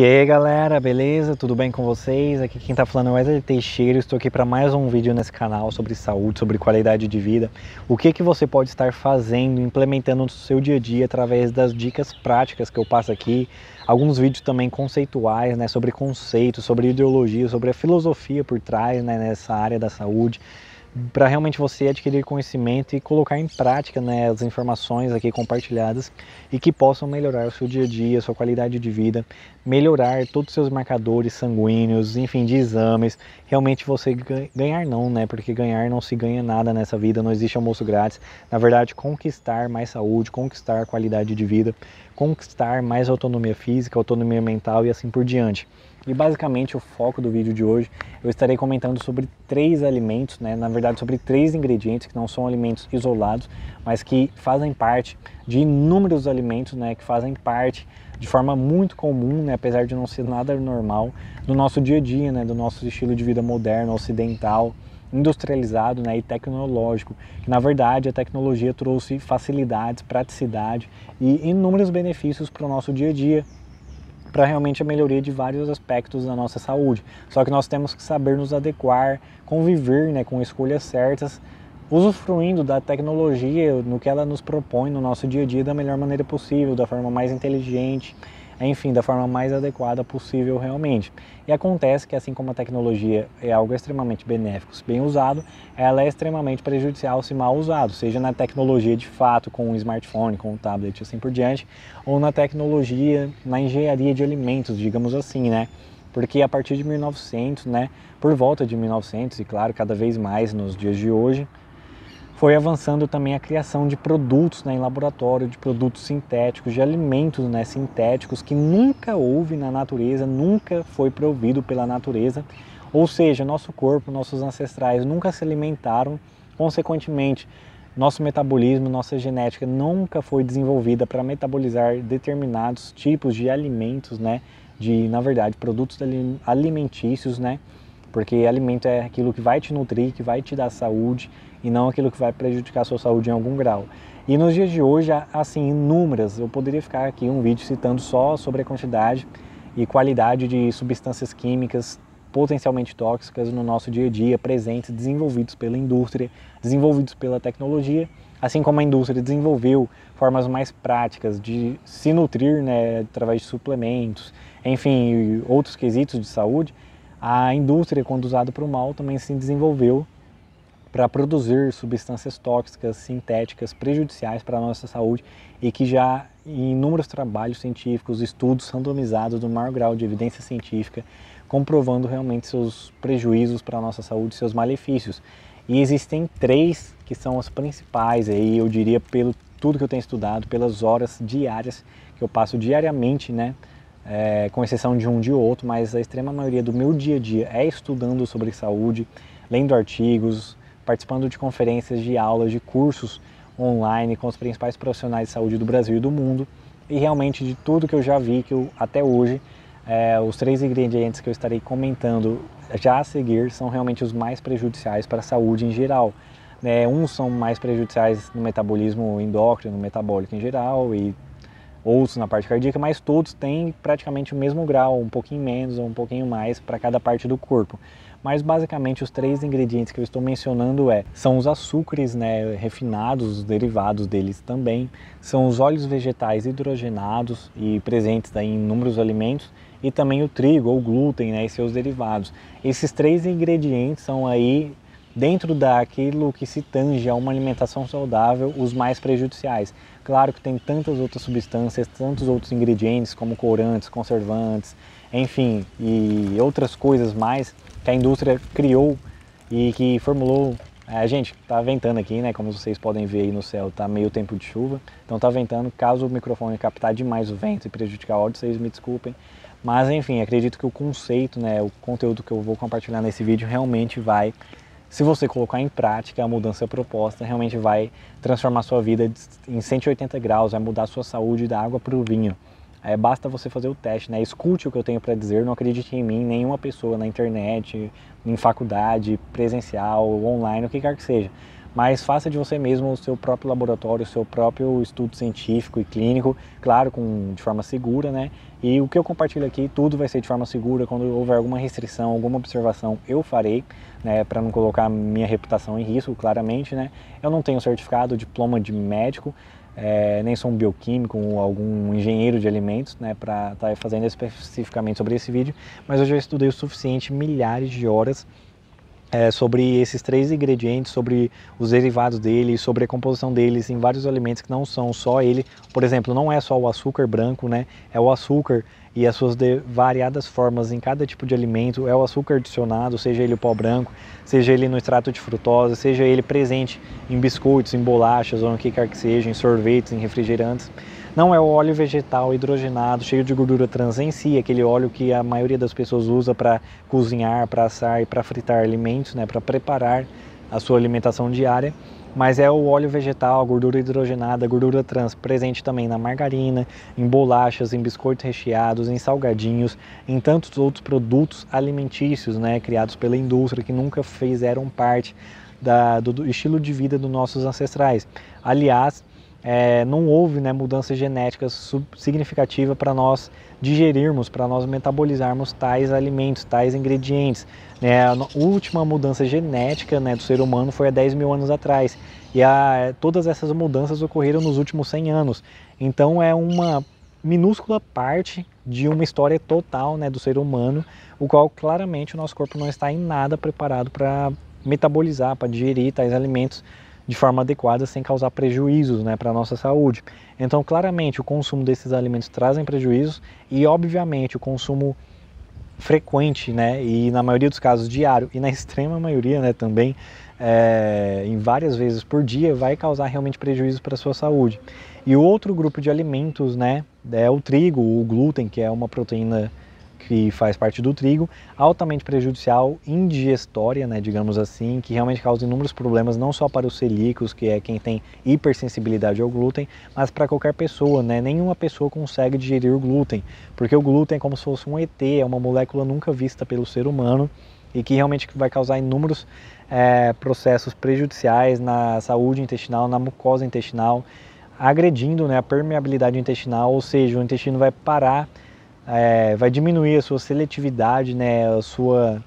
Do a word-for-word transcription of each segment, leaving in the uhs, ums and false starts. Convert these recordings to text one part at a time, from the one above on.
E aí galera, beleza? Tudo bem com vocês? Aqui quem tá falando é Wesley Teixeira, estou aqui para mais um vídeo nesse canal sobre saúde, sobre qualidade de vida. O que que você pode estar fazendo, implementando no seu dia a dia através das dicas práticas que eu passo aqui. Alguns vídeos também conceituais, né, sobre conceitos, sobre ideologia, sobre a filosofia por trás, né, nessa área da saúde, para realmente você adquirir conhecimento e colocar em prática, né, as informações aqui compartilhadas e que possam melhorar o seu dia a dia, a sua qualidade de vida, melhorar todos os seus marcadores sanguíneos, enfim, de exames, realmente você ganhar não, né, porque ganhar não se ganha nada nessa vida, não existe almoço grátis, na verdade conquistar mais saúde, conquistar qualidade de vida, conquistar mais autonomia física, autonomia mental e assim por diante. E basicamente o foco do vídeo de hoje, eu estarei comentando sobre três alimentos, né? Na verdade sobre três ingredientes que não são alimentos isolados, mas que fazem parte de inúmeros alimentos, né? Que fazem parte de forma muito comum, né? Apesar de não ser nada normal, do nosso dia a dia, né? Do nosso estilo de vida moderno, ocidental, industrializado, né, e tecnológico, que na verdade a tecnologia trouxe facilidades, praticidade e inúmeros benefícios para o nosso dia a dia, para realmente a melhoria de vários aspectos da nossa saúde. Só que nós temos que saber nos adequar, conviver, né, com escolhas certas, usufruindo da tecnologia no que ela nos propõe no nosso dia a dia da melhor maneira possível, da forma mais inteligente, enfim, da forma mais adequada possível realmente. E acontece que assim como a tecnologia é algo extremamente benéfico se bem usado, ela é extremamente prejudicial se mal usado, seja na tecnologia de fato, com um smartphone, com um tablet e assim por diante, ou na tecnologia, na engenharia de alimentos, digamos assim, né? Porque a partir de mil e novecentos, né, por volta de mil e novecentos e claro, cada vez mais nos dias de hoje, foi avançando também a criação de produtos, né, em laboratório, de produtos sintéticos, de alimentos, né, sintéticos que nunca houve na natureza, nunca foi provido pela natureza. Ou seja, nosso corpo, nossos ancestrais nunca se alimentaram, consequentemente, nosso metabolismo, nossa genética nunca foi desenvolvida para metabolizar determinados tipos de alimentos, né, de, na verdade, produtos alimentícios, né? Porque alimento é aquilo que vai te nutrir, que vai te dar saúde e não aquilo que vai prejudicar a sua saúde em algum grau. E nos dias de hoje, assim, inúmeras, eu poderia ficar aqui um vídeo citando só sobre a quantidade e qualidade de substâncias químicas potencialmente tóxicas no nosso dia a dia, presentes, desenvolvidos pela indústria, desenvolvidos pela tecnologia, assim como a indústria desenvolveu formas mais práticas de se nutrir, né, através de suplementos, enfim, outros quesitos de saúde. A indústria, quando usada para o mal, também se desenvolveu para produzir substâncias tóxicas, sintéticas, prejudiciais para a nossa saúde e que já em inúmeros trabalhos científicos, estudos randomizados do maior grau de evidência científica, comprovando realmente seus prejuízos para a nossa saúde, seus malefícios. E existem três que são os principais, aí eu diria, pelo tudo que eu tenho estudado, pelas horas diárias que eu passo diariamente, né? É, com exceção de um de outro, mas a extrema maioria do meu dia a dia é estudando sobre saúde, lendo artigos, participando de conferências, de aulas, de cursos online com os principais profissionais de saúde do Brasil e do mundo. E realmente de tudo que eu já vi, que eu, até hoje, é, os três ingredientes que eu estarei comentando já a seguir são realmente os mais prejudiciais para a saúde em geral. É, uns são mais prejudiciais no metabolismo endócrino, no metabólico em geral e outros na parte cardíaca, mas todos têm praticamente o mesmo grau, um pouquinho menos ou um pouquinho mais para cada parte do corpo. Mas basicamente os três ingredientes que eu estou mencionando é, são os açúcares, né, refinados, os derivados deles também, são os óleos vegetais hidrogenados e presentes em inúmeros alimentos, e também o trigo ou glúten, né, e seus derivados. Esses três ingredientes são aí, dentro daquilo que se tange a uma alimentação saudável, os mais prejudiciais. Claro que tem tantas outras substâncias, tantos outros ingredientes como corantes, conservantes, enfim, e outras coisas mais que a indústria criou e que formulou. A gente tá ventando aqui, né, como vocês podem ver aí no céu, tá meio tempo de chuva, então tá ventando, caso o microfone captar demais o vento e prejudicar o áudio, vocês me desculpem. Mas enfim, acredito que o conceito, né, o conteúdo que eu vou compartilhar nesse vídeo realmente vai, se você colocar em prática a mudança proposta, realmente vai transformar sua vida em cento e oitenta graus, vai mudar sua saúde da água para o vinho. É, basta você fazer o teste, né? Escute o que eu tenho para dizer, não acredite em mim, nenhuma pessoa na internet, em faculdade, presencial, online, o que quer que seja. mas faça de você mesmo o seu próprio laboratório, o seu próprio estudo científico e clínico, claro, com, de forma segura, né? E o que eu compartilho aqui, tudo vai ser de forma segura. Quando houver alguma restrição, alguma observação, eu farei, né, para não colocar minha reputação em risco, claramente, né? Eu não tenho certificado, diploma de médico, é, nem sou um bioquímico ou algum engenheiro de alimentos, né, para estar fazendo especificamente sobre esse vídeo, mas eu já estudei o suficiente, milhares de horas, É, sobre esses três ingredientes, sobre os derivados dele, sobre a composição deles em vários alimentos que não são só ele. Por exemplo, não é só o açúcar branco, né? É o açúcar e as suas variadas formas em cada tipo de alimento. É o açúcar adicionado, seja ele o pó branco, seja ele no extrato de frutose, seja ele presente em biscoitos, em bolachas ou no que quer que seja, em sorvetes, em refrigerantes. Não é o óleo vegetal hidrogenado, cheio de gordura trans em si, aquele óleo que a maioria das pessoas usa para cozinhar, para assar e para fritar alimentos, né, para preparar a sua alimentação diária. Mas é o óleo vegetal, a gordura hidrogenada, a gordura trans, presente também na margarina, em bolachas, em biscoitos recheados, em salgadinhos, em tantos outros produtos alimentícios, né, criados pela indústria, que nunca fizeram parte da, do, do estilo de vida dos nossos ancestrais. Aliás, É, não houve, né, mudança genética significativa para nós digerirmos, para nós metabolizarmos tais alimentos, tais ingredientes. Né? A última mudança genética, né, do ser humano foi há dez mil anos atrás, e a, todas essas mudanças ocorreram nos últimos cem anos. Então é uma minúscula parte de uma história total, né, do ser humano, o qual claramente o nosso corpo não está em nada preparado para metabolizar, para digerir tais alimentos de forma adequada, sem causar prejuízos, né, para a nossa saúde. Então, claramente, o consumo desses alimentos trazem prejuízos e, obviamente, o consumo frequente, né, e na maioria dos casos diário, e na extrema maioria, né, também, é, em várias vezes por dia, vai causar realmente prejuízos para a sua saúde. E o outro grupo de alimentos, né, é o trigo, o glúten, que é uma proteína que faz parte do trigo, altamente prejudicial, indigestória, né, digamos assim, que realmente causa inúmeros problemas, não só para os celíacos, que é quem tem hipersensibilidade ao glúten, mas para qualquer pessoa, né? Nenhuma pessoa consegue digerir o glúten, porque o glúten é como se fosse um E T, é uma molécula nunca vista pelo ser humano e que realmente vai causar inúmeros é, processos prejudiciais na saúde intestinal, na mucosa intestinal, agredindo, né, a permeabilidade intestinal, ou seja, o intestino vai parar, É, vai diminuir a sua seletividade, né, a sua,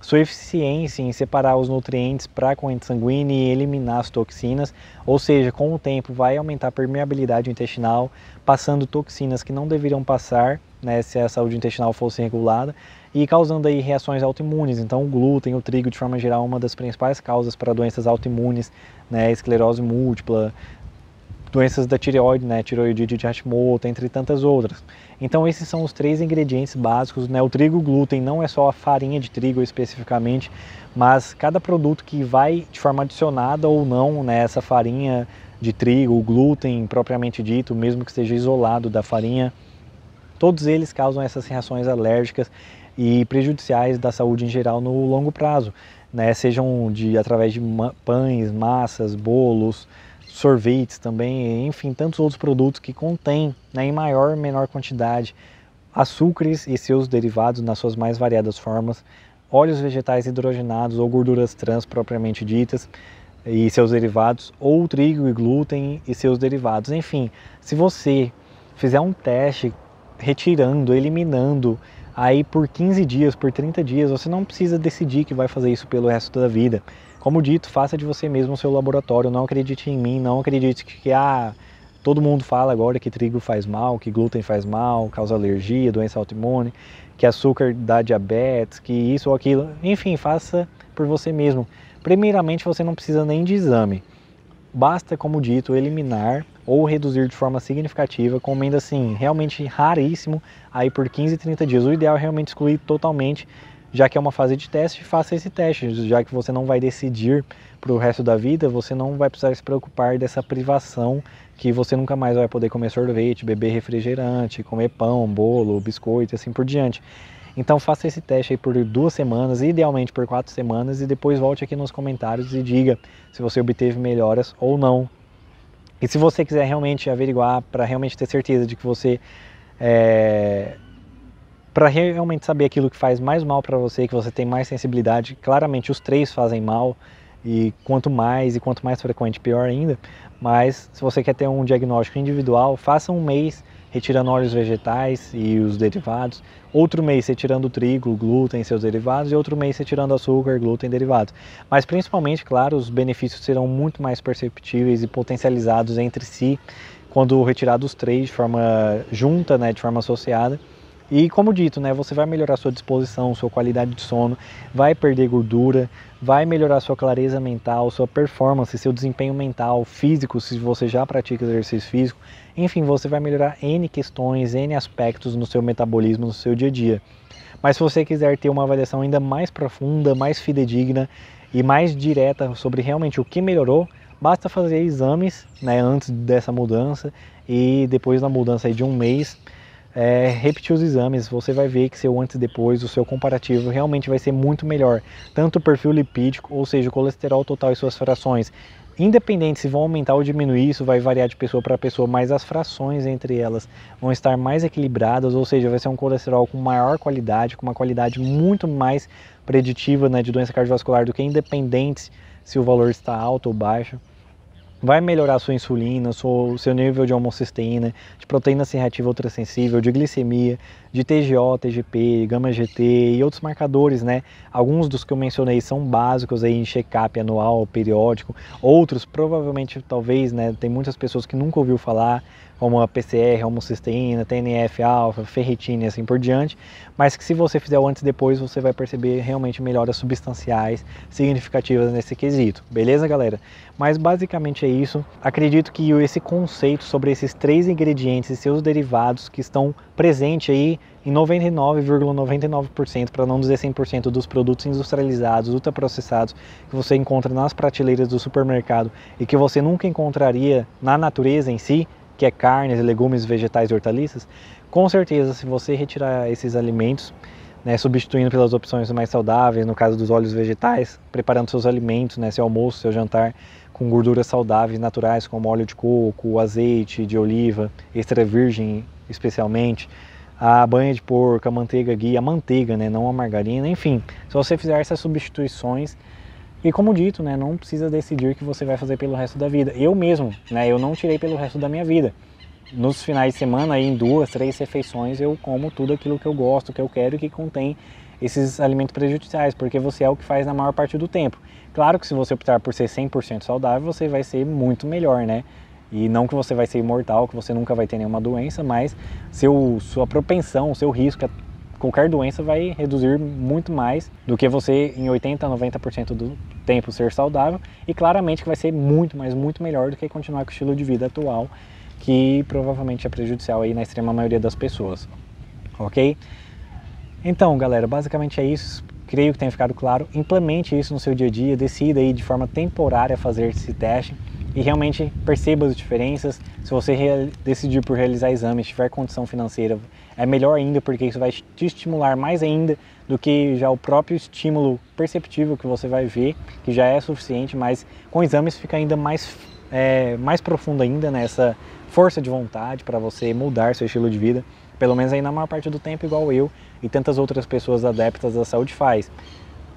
sua eficiência em separar os nutrientes para a corrente sanguínea e eliminar as toxinas, ou seja, com o tempo vai aumentar a permeabilidade intestinal, passando toxinas que não deveriam passar, né, se a saúde intestinal fosse regulada, e causando aí reações autoimunes. Então o glúten, o trigo, de forma geral, é uma das principais causas para doenças autoimunes, né, esclerose múltipla, doenças da tireoide, né, tireoidite de Hashimoto, entre tantas outras. Então esses são os três ingredientes básicos, né? O trigo, o glúten, não é só a farinha de trigo especificamente, mas cada produto que vai de forma adicionada ou não, né, essa farinha de trigo, o glúten propriamente dito, mesmo que esteja isolado da farinha, todos eles causam essas reações alérgicas e prejudiciais da saúde em geral no longo prazo, né? Sejam de, através de pães, massas, bolos, sorvetes também, enfim, tantos outros produtos que contêm, né, em maior ou menor quantidade, açúcares e seus derivados nas suas mais variadas formas, óleos vegetais hidrogenados ou gorduras trans propriamente ditas e seus derivados, ou trigo e glúten e seus derivados. Enfim, se você fizer um teste retirando, eliminando, aí por quinze dias, por trinta dias, você não precisa decidir que vai fazer isso pelo resto da vida. Como dito, faça de você mesmo o seu laboratório, não acredite em mim, não acredite que ah, todo mundo fala agora que trigo faz mal, que glúten faz mal, causa alergia, doença autoimune, que açúcar dá diabetes, que isso ou aquilo. Enfim, faça por você mesmo. Primeiramente, você não precisa nem de exame. Basta, como dito, eliminar ou reduzir de forma significativa, comendo assim, realmente raríssimo, aí por quinze, trinta dias. O ideal é realmente excluir totalmente. Já que é uma fase de teste, faça esse teste, já que você não vai decidir para o resto da vida, você não vai precisar se preocupar dessa privação, que você nunca mais vai poder comer sorvete, beber refrigerante, comer pão, bolo, biscoito e assim por diante. Então faça esse teste aí por duas semanas, idealmente por quatro semanas, e depois volte aqui nos comentários e diga se você obteve melhoras ou não. E se você quiser realmente averiguar, para realmente ter certeza de que você é... para realmente saber aquilo que faz mais mal para você, que você tem mais sensibilidade, claramente os três fazem mal, e quanto mais e quanto mais frequente, pior ainda. Mas se você quer ter um diagnóstico individual, faça um mês retirando óleos vegetais e os derivados, outro mês retirando trigo, glúten e seus derivados, e outro mês retirando açúcar, glúten e derivados. Mas principalmente, claro, os benefícios serão muito mais perceptíveis e potencializados entre si quando retirados os três de forma junta, né, de forma associada. E como dito, né, você vai melhorar sua disposição, sua qualidade de sono, vai perder gordura, vai melhorar sua clareza mental, sua performance, seu desempenho mental, físico, se você já pratica exercício físico. Enfim, você vai melhorar N questões, N aspectos no seu metabolismo, no seu dia a dia. Mas se você quiser ter uma avaliação ainda mais profunda, mais fidedigna e mais direta sobre realmente o que melhorou, basta fazer exames, né, antes dessa mudança e depois da mudança aí de um mês. É, repetir os exames, você vai ver que seu antes e depois, o seu comparativo realmente vai ser muito melhor, tanto o perfil lipídico, ou seja, o colesterol total e suas frações, independente se vão aumentar ou diminuir, isso vai variar de pessoa para pessoa, mas as frações entre elas vão estar mais equilibradas, ou seja, vai ser um colesterol com maior qualidade, com uma qualidade muito mais preditiva, né, de doença cardiovascular do que independente se o valor está alto ou baixo. Vai melhorar sua insulina, seu, seu nível de homocisteína, de proteína C-reativa ultrassensível, de glicemia, de T G O, T G P, gama G T e outros marcadores, né? Alguns dos que eu mencionei são básicos aí em check-up anual, periódico. Outros, provavelmente, talvez, né? Tem muitas pessoas que nunca ouviu falar, como a P C R, homocisteína, T N F alfa, ferritina e assim por diante. Mas que se você fizer o antes e depois, você vai perceber realmente melhoras substanciais significativas nesse quesito. Beleza, galera? Mas basicamente é isso. Acredito que esse conceito sobre esses três ingredientes e seus derivados que estão presentes aí em noventa e nove vírgula noventa e nove por cento, para não dizer cem por cento, dos produtos industrializados, ultraprocessados que você encontra nas prateleiras do supermercado e que você nunca encontraria na natureza em si, que é carnes, legumes, vegetais e hortaliças, com certeza, se você retirar esses alimentos, né, substituindo pelas opções mais saudáveis, no caso dos óleos vegetais, preparando seus alimentos, né, seu almoço, seu jantar, com gorduras saudáveis, naturais, como óleo de coco, azeite de oliva, extra virgem especialmente, a banha de porco, a manteiga ghee, a manteiga, né, não a margarina, enfim, se você fizer essas substituições, e como dito, né, não precisa decidir o que você vai fazer pelo resto da vida. Eu mesmo, né, eu não tirei pelo resto da minha vida. Nos finais de semana, aí, em duas, três refeições, eu como tudo aquilo que eu gosto, que eu quero e que contém esses alimentos prejudiciais, porque você é o que faz na maior parte do tempo. Claro que se você optar por ser cem por cento saudável, você vai ser muito melhor, né? E não que você vai ser imortal, que você nunca vai ter nenhuma doença, mas seu, sua propensão, seu risco a qualquer doença vai reduzir muito mais do que você em oitenta, noventa por cento do tempo ser saudável, e claramente que vai ser muito, mas muito melhor do que continuar com o estilo de vida atual, que provavelmente é prejudicial aí na extrema maioria das pessoas, ok? Então, galera, basicamente é isso. Creio que tenha ficado claro. Implemente isso no seu dia a dia, decida aí de forma temporária fazer esse teste e realmente perceba as diferenças. Se você decidir por realizar exames, tiver condição financeira, é melhor ainda, porque isso vai te estimular mais ainda do que já o próprio estímulo perceptível que você vai ver, que já é suficiente, mas com exames fica ainda mais É, mais profundo ainda nessa força de vontade para você mudar seu estilo de vida, pelo menos aí na maior parte do tempo, igual eu e tantas outras pessoas adeptas à saúde faz.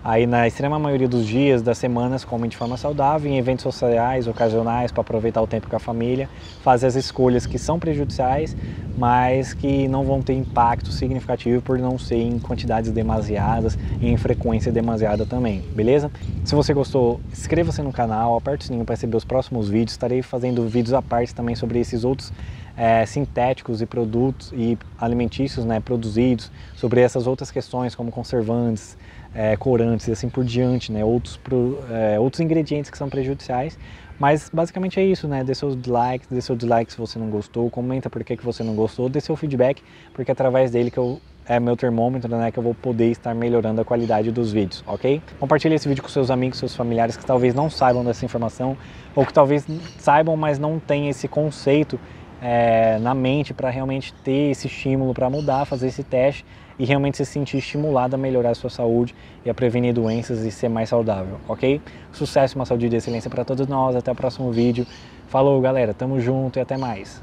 Aí na extrema maioria dos dias, das semanas, comem de forma saudável, em eventos sociais, ocasionais, para aproveitar o tempo com a família, fazem as escolhas que são prejudiciais, mas que não vão ter impacto significativo por não ser em quantidades demasiadas e em frequência demasiada também, beleza? Se você gostou, inscreva-se no canal, aperte o sininho para receber os próximos vídeos, estarei fazendo vídeos à parte também sobre esses outros É, sintéticos e produtos e alimentícios, né, produzidos, sobre essas outras questões como conservantes, é, corantes e assim por diante, né, outros, pro, é, outros ingredientes que são prejudiciais. Mas basicamente é isso, né, dê seus likes, dê seu dislike se você não gostou, comenta por que, que você não gostou, dê seu feedback, porque é através dele que eu, é meu termômetro, né, que eu vou poder estar melhorando a qualidade dos vídeos, ok? Compartilhe esse vídeo com seus amigos, seus familiares que talvez não saibam dessa informação, ou que talvez saibam, mas não tenham esse conceito É, na mente para realmente ter esse estímulo para mudar, fazer esse teste e realmente se sentir estimulado a melhorar a sua saúde e a prevenir doenças e ser mais saudável, ok? Sucesso, uma saúde de excelência para todos nós, até o próximo vídeo. Falou, galera, tamo junto e até mais!